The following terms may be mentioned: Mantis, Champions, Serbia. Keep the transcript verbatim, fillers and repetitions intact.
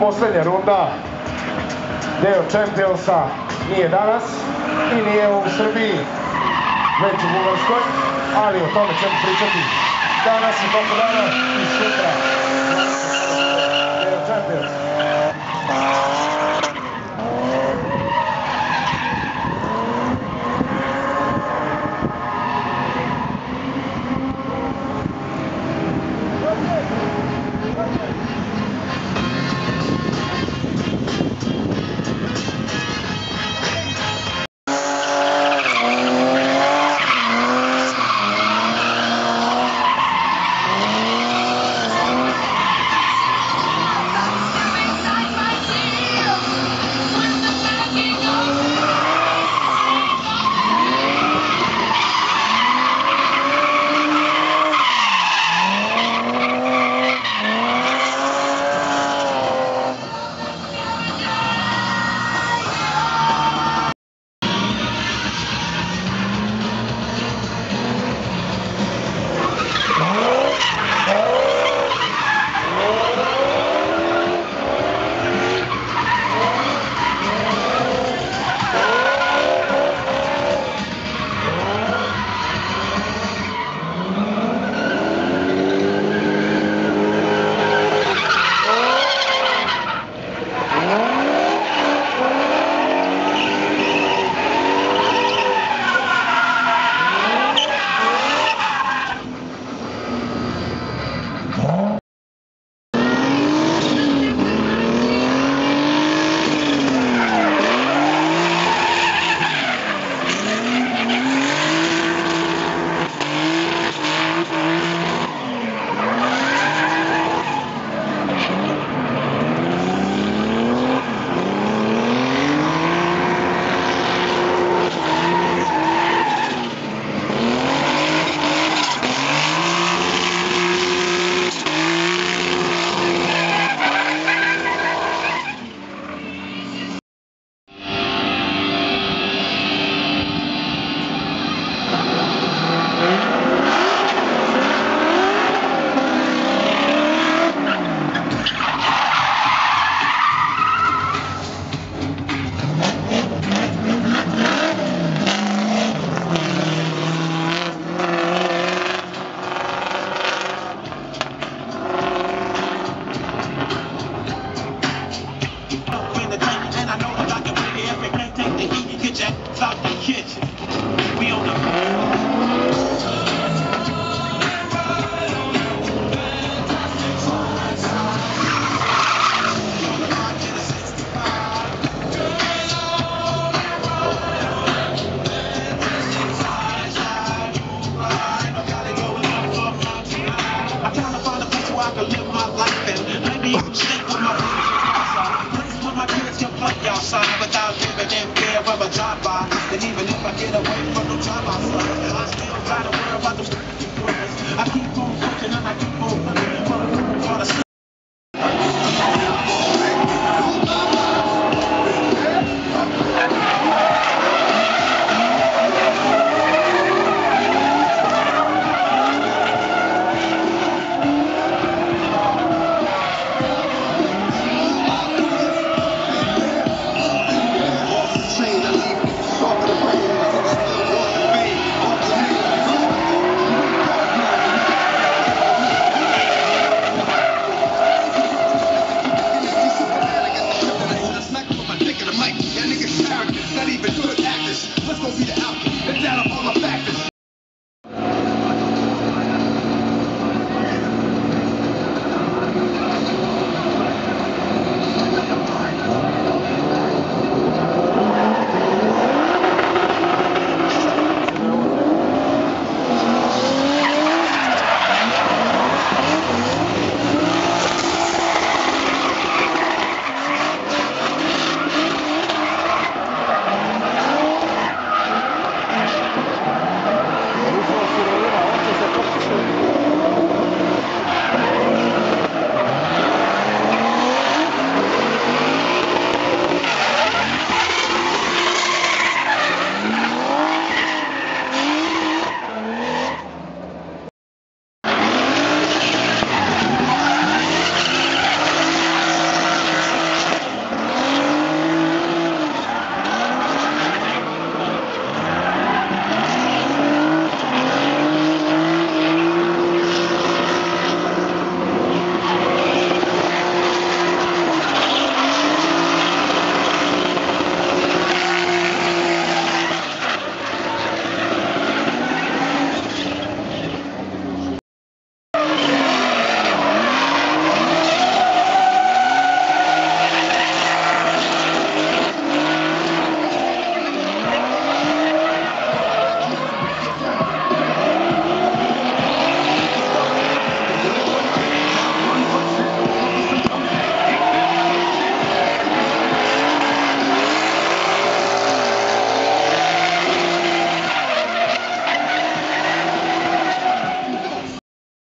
Posljednja runda, deo Championsa nije danas i nije u Srbiji, već u Bugarskoj, ali o tome ćemo pričati danas i toku dana i sutra.